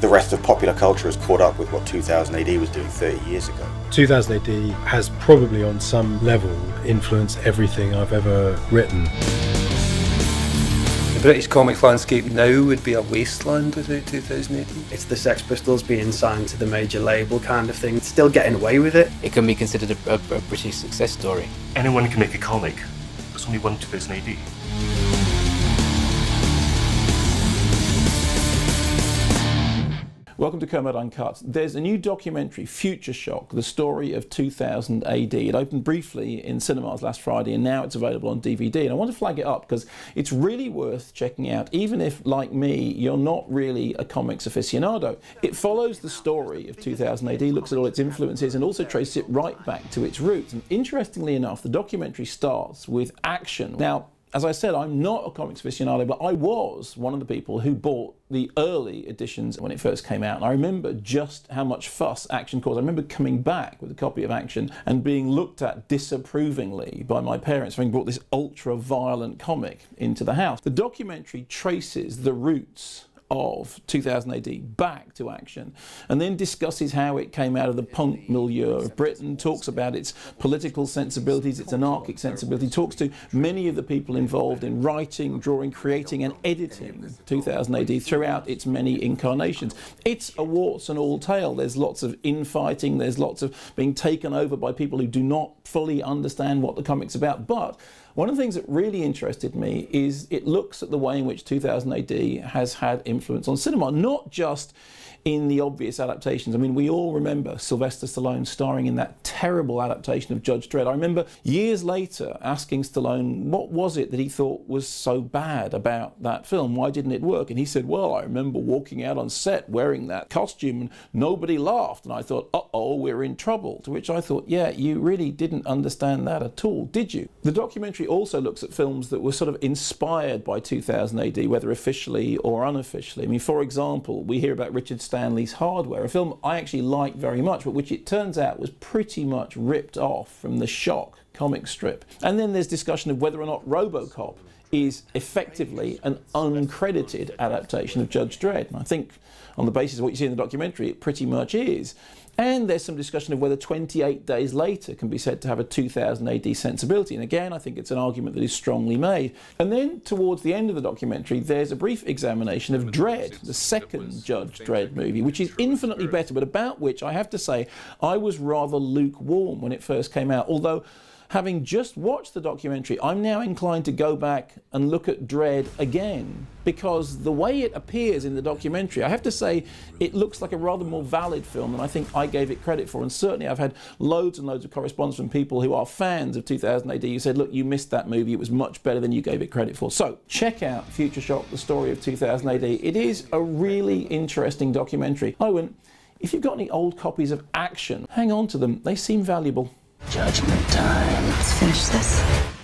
the rest of popular culture has caught up with what 2000 AD was doing 30 years ago. 2000 AD has probably on some level influenced everything I've ever written. The British comic landscape now would be a wasteland without 2000 AD. It's the Sex Pistols being signed to the major label kind of thing. It's still getting away with it. It can be considered a British success story. Anyone can make a comic. There's only one 2000 AD. Welcome to Kermode Uncut. There's a new documentary, Future Shock, the story of 2000 AD. It opened briefly in cinemas last Friday and now it's available on DVD. And I want to flag it up because it's really worth checking out, even if, like me, you're not really a comics aficionado. It follows the story of 2000 AD, looks at all its influences and also traces it right back to its roots. And interestingly enough, the documentary starts with Action. Now, as I said, I'm not a comics aficionado, but I was one of the people who bought the early editions when it first came out. And I remember just how much fuss Action caused. I remember coming back with a copy of Action and being looked at disapprovingly by my parents for having brought this ultra-violent comic into the house. The documentary traces the roots of 2000 AD back to Action and then discusses how it came out of the punk milieu of Britain, talks about its political sensibilities, its anarchic sensibility, talks to many of the people involved in writing, drawing, creating and editing 2000 AD throughout its many incarnations. It's a warts and all tale. There's lots of infighting, there's lots of being taken over by people who do not fully understand what the comic's about, but one of the things that really interested me is it looks at the way in which 2000 AD has had influence on cinema, not just in the obvious adaptations. I mean, we all remember Sylvester Stallone starring in that terrible adaptation of Judge Dredd. I remember years later asking Stallone, what was it that he thought was so bad about that film? Why didn't it work? And he said, well, I remember walking out on set wearing that costume and nobody laughed. And I thought, uh-oh, we're in trouble. To which I thought, yeah, you really didn't understand that at all, did you? The documentary also looks at films that were sort of inspired by 2000 AD, whether officially or unofficially. I mean, for example, we hear about Richard Stanley's Hardware, a film I actually like very much, but which it turns out was pretty much ripped off from the Shock comic strip. And then there's discussion of whether or not RoboCop is effectively an uncredited adaptation of Judge Dredd. And I think on the basis of what you see in the documentary, it pretty much is. And there's some discussion of whether 28 Days Later can be said to have a 2000 AD sensibility. And again, I think it's an argument that is strongly made. And then towards the end of the documentary, there's a brief examination of Dredd, the second Judge Dredd movie, which is infinitely better, but about which I have to say, I was rather lukewarm when it first came out, although having just watched the documentary, I'm now inclined to go back and look at Dredd again, because the way it appears in the documentary, I have to say, it looks like a rather more valid film than I think I gave it credit for. And certainly I've had loads and loads of correspondence from people who are fans of 2000 AD who said, look, you missed that movie. It was much better than you gave it credit for. So check out Future Shock, the story of 2000 AD. It is a really interesting documentary. Owen, if you've got any old copies of Action, hang on to them. They seem valuable. Judgment time. Let's finish this.